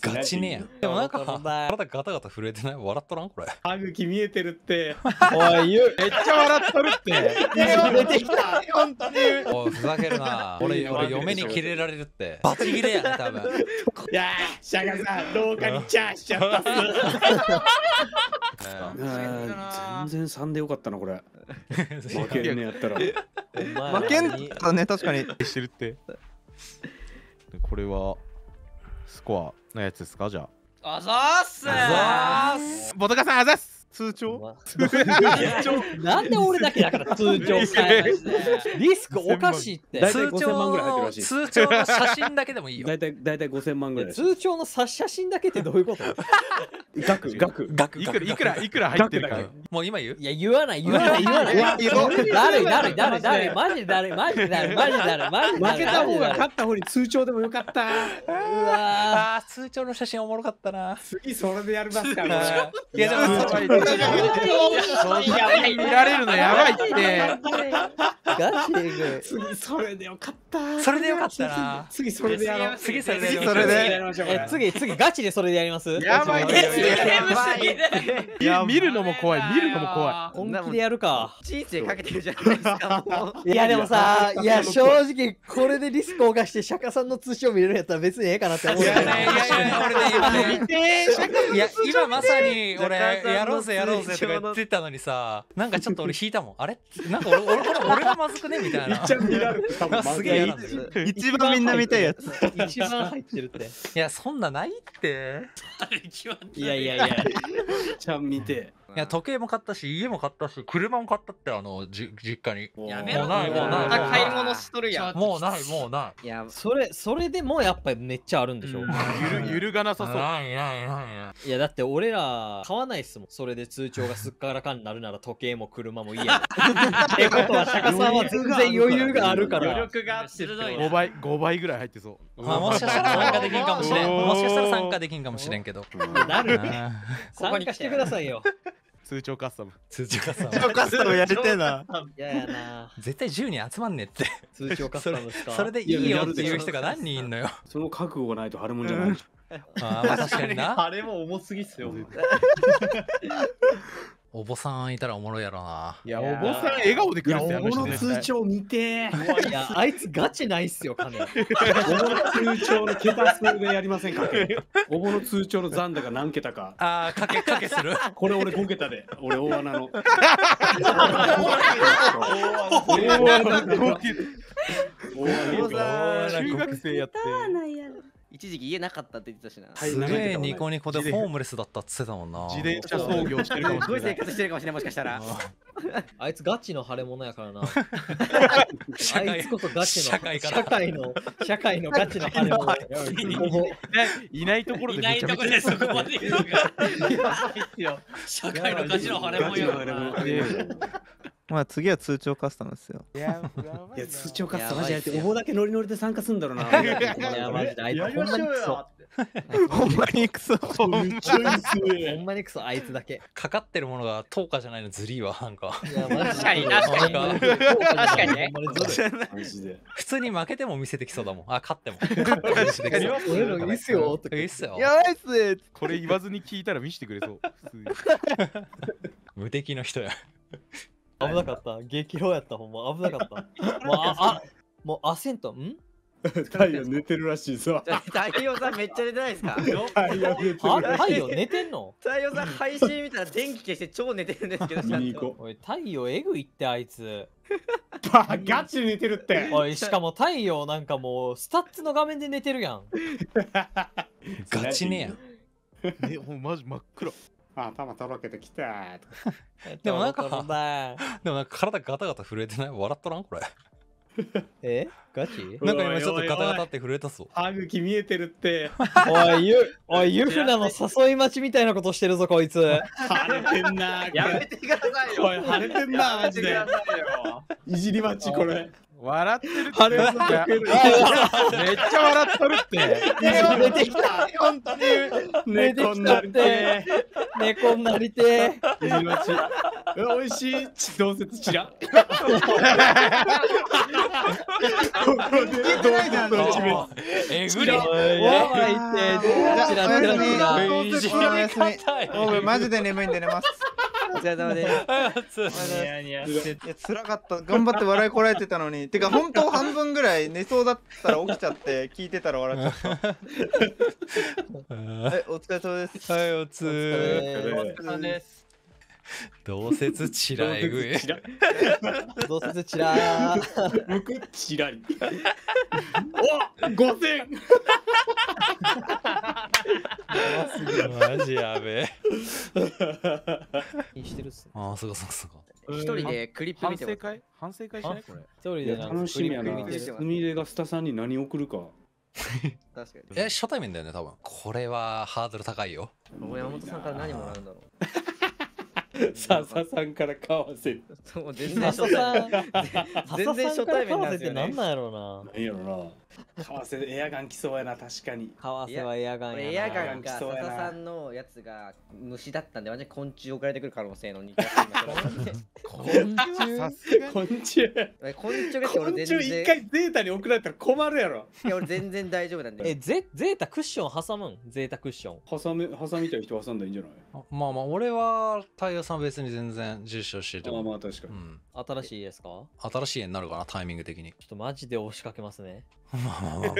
ガチねや。でもなんか体ガタガタ震えてない？笑っとらんこれ。歯茎見えてるって。おい、めっちゃ笑っとるって。出てきた。本当に。おい、ふざけるな。俺嫁にキレられるって。バチ切れやね多分。いや、シャガさん廊下にチャーしちゃったっす。全然3でよかったなこれ。負けるねやったら。負けんかね確かにしてるって。これはスコアのやつですか？じゃああざーすーボトカさんあざーす通帳なんで俺だけだから通帳リスクおかしいって通帳の写真だけでもいいよだいたい5000万ぐらい通帳の写真だけってどういうこと額いくら入ってるかもう今言ういや言わない誰マジで誰負けた方が勝った方に通帳でもよかったうわ通帳の写真おもろかったな次それでやりますからいやでもやばい見られるのやばいってガチでグ次それでよかったそれでよかったな次それでやろう次それで次ガチでそれでやりますやばい見るのも怖い本気でやるか人生かけてるじゃないですかいやでもさいや正直これでリスクを冒して釈迦さんの通信を見れるやつは別にええかなって思ういやいやいや今まさに俺やろうぜとか言ってたのにさなんかちょっと俺引いたもんあれなんか俺がまずくねみたいなすげえなんだけど一番みんな見たいやつ一番入ってるっていやそんなないっていやちゃん見ていや時計も買ったし家も買ったし車も買ったって実家にやめろもうない買い物しとるやんもうないいやそれでもやっぱめっちゃあるんでしょ揺るがなさそういやだって俺ら買わないっすもんそれで通帳がすっからかんになるなら時計も車もいいやんってことは釈迦さんは全然余裕があるから余力があって5倍ぐらい入ってそうもしかしたら参加できんかもしれんけどなるね参加してくださいよ通帳カスタムやりてえな。絶対10人集まんねって。通帳カスタムですか。それでいいよっていう人が何人いんのよ。その覚悟がないとあれもんじゃない。ああ確かにな。あれも重すぎっすよ。お坊さんいたらおもろいやろな。いやお坊さん笑顔で来るってやめて。お坊の通帳見て。いやあいつガチないっすよ金。お坊の通帳の桁数でやりませんか。お坊の通帳の残高何桁か。ああかけする。これ俺5桁で。俺大穴の。大穴。中学生やって。一時期家なかったって言ってたしな。すげえニコニコでホームレスだったって言ってたもんな。自転車操業してるかもしれない。すごい生活してるかもしれないもしかしたら。あいつガチの腫れ物やからな。あいつこそガチの社会のガチの腫れ物。いないところでそこまでいくのか。社会のガチの腫れ物や。まあ次は通帳カスタムですよ。いや通帳カスタムじゃなくてお坊だけノリノリで参加すんだろうな。ほんまにクソあいつだけかかってるものが10日じゃないのズリーはなんか確かにね普通に負けても見せてきそうだもんあ勝っても見せてきそう俺のいいっすよとかいいっすよやばいっすこれ言わずに聞いたら見せてくれそう無敵の人や危なかった激ローやったほんま危なかったもうアセントん太陽寝てるらしいぞ。太陽さんめっちゃ寝てないですか。太陽寝てんの。太陽さん配信見たら電気消して超寝てるんですけど。おい太陽えぐいってあいつ。ガチ寝てるって。おいしかも太陽なんかもうスタッツの画面で寝てるやん。ガチねやん。ね、マジ真っ黒。頭とろけてきた。でもなんか体ガタガタ震えてない。笑っとらんこれ。ガチなんか今ちょっとガタガタって震えたそう。歯茎見えてるって。おい、ユフナの誘い待ちみたいなことしてるぞ、こいつ。腫れてんな。やめてくださいよ。おい、腫れてんな、マジで。いじり待ち、これ。笑ってるってめっちゃ笑っとるって寝てきた本当に寝てきたって猫になりておいしい同説ちらえぐりマジで眠いんで寝ますお疲れ様です。つらかった。頑張って笑いこらえてたのに。てか本当半分ぐらい寝そうだったら起きちゃって聞いてたら笑っちゃった。はい、お疲れ様です。はい、お疲れです。同説ちらえぐい。同説ちら。むくちらり。お、5000。マジやべえ。ああ、そうかそうかそうか。一人でクリップ見てます。反省会しないこれ。一人で楽しみやな。すみれがスタさんに何送るか。確かに。初対面だよね多分。これはハードル高いよ。山本さんから何もらうんだろう。笹さんから買わせる。全然初対面なんですよね。なんなんやろうな。いいやろな。買わせエアガン来そうやな、確かに。買わせはエアガンやな。エアガンが笹さんのやつが虫だったんで、マジ昆虫送られてくる可能性の2回。昆虫1回ゼータに送られたら困るやろ。いや、俺全然大丈夫なんで。え、ゼータクッション挟むん？ゼータクッション。挟みたい人挟んだらいいんじゃない？まあまあ、俺は太陽さん別に全然重視してても、まあ確かに、新しいですか？新しい絵になるかな、タイミング的に。ちょっとマジで押しかけますね。まあまあまあ、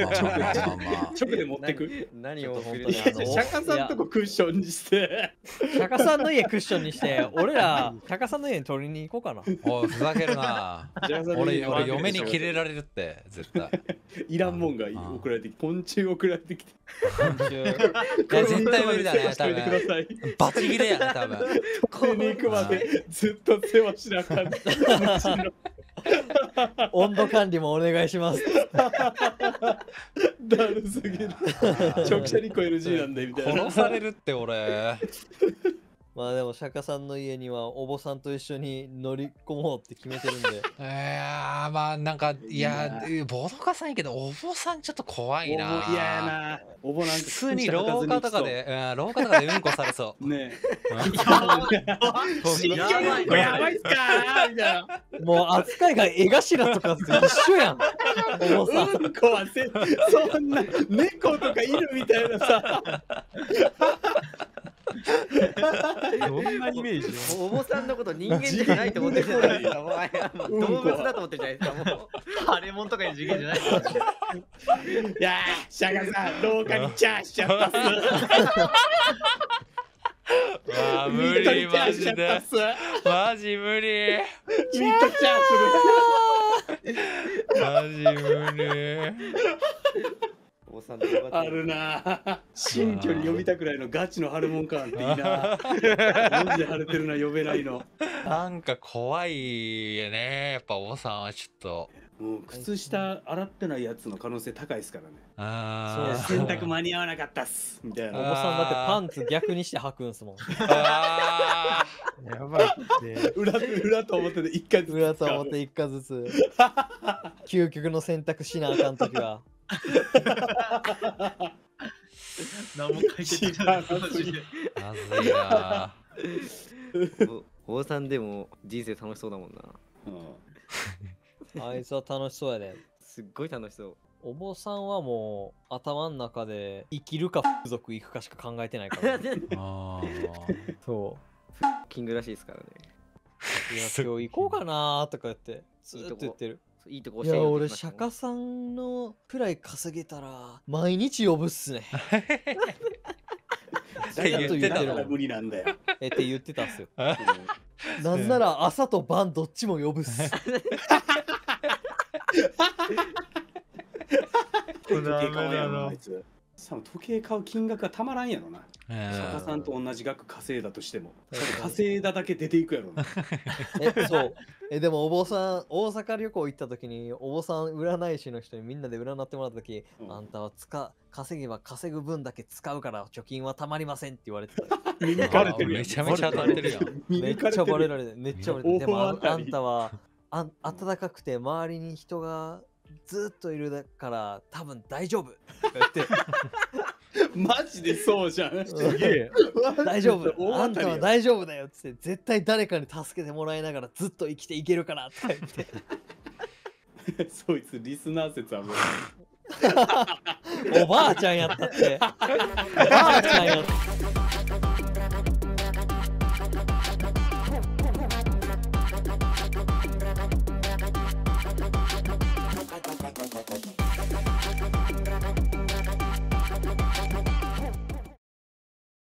直で持ってく。何を本当に釈迦さんとこクッションにして、釈迦さんの家クッションにして、俺ら釈迦さんの家に取りに行こうかな。おい、ふざけるな。俺嫁にキレられるって絶対。いらんもんが送られてきて、昆虫送られてきて、絶対無理だね多分。バチ切れやね多分。ここに行くまでずっと世話しなかった。温度管理もお願いします。だるすぎる。直射日光 NG なんでみたいな。殺されるって俺。まあでも釈迦さんの家にはお坊さんと一緒に乗り込もうって決めてるんで。いやまあなんか、いやボドカさんいいけど、お坊さんちょっと怖いな。いやな。お坊なんて普通に廊下とかでうんこされそう。ねえ。やばいっすかみたいな。もう扱いが絵頭とかと一緒やん。お坊さん。うんこはそんな猫とか犬みたいなさ。どんなイメージ？お坊さんのこと人間じゃないと思ってるじゃないですか。動物だと思ってるじゃないですか。もう腫れ物とかに次元じゃない。いやー、釈迦さん廊下にチャーしちゃったっす。わあ、無理マジで。マジ無理。ミートチャーする。マジ無理。あるな、新居に呼びたくないのガチのハルモン感っていいな。マジで晴れてるな、呼べないの。なんか怖いねやっぱお坊さんは。ちょっともう靴下洗ってないやつの可能性高いですからね。ああ、洗濯間に合わなかったっすみたいな。お坊さんだってパンツ逆にして履くんすもん。ああやばいって。裏と表で1回ずつ、裏と表1回ずつ、究極の選択しなあかん時は。何も書いてない。まずいな。お坊さんでも人生楽しそうだもんな。あいつは楽しそうやね。すっごい楽しそう。お坊さんはもう頭の中で生きるか服属行くかしか考えてないから。そう。キングらしいですからね。いや今日行こうかなとか言ってずっと言ってる。いいとこ教えて。いや俺釈迦さんのくらい稼げたら毎日呼ぶっすね。って言ってたら無理なんだよ。って言ってたっすよ。なんなら朝と晩どっちも呼ぶっす。時計買う金額がたまらんやろな。釈迦さんと同じ額稼いだとしても、稼いだだけ出ていくやろな。そう。でもお坊さん、大阪旅行行った時にお坊さん占い師の人にみんなで占ってもらった時、あんたは稼げば稼ぐ分だけ使うから貯金はたまりませんって言われてた。めちゃめちゃ当たってるやん。めっちゃバレられて、めっちゃバレて。でもあんたは暖かくて周りに人がずっといるから多分大丈夫ってマジでそうじゃん。すげえ。大丈夫。あんたは大丈夫だよって絶対誰かに助けてもらいながらずっと生きていけるからって言って。そいつリスナー説はもう。おばあちゃんやったって。おばあちゃんやった。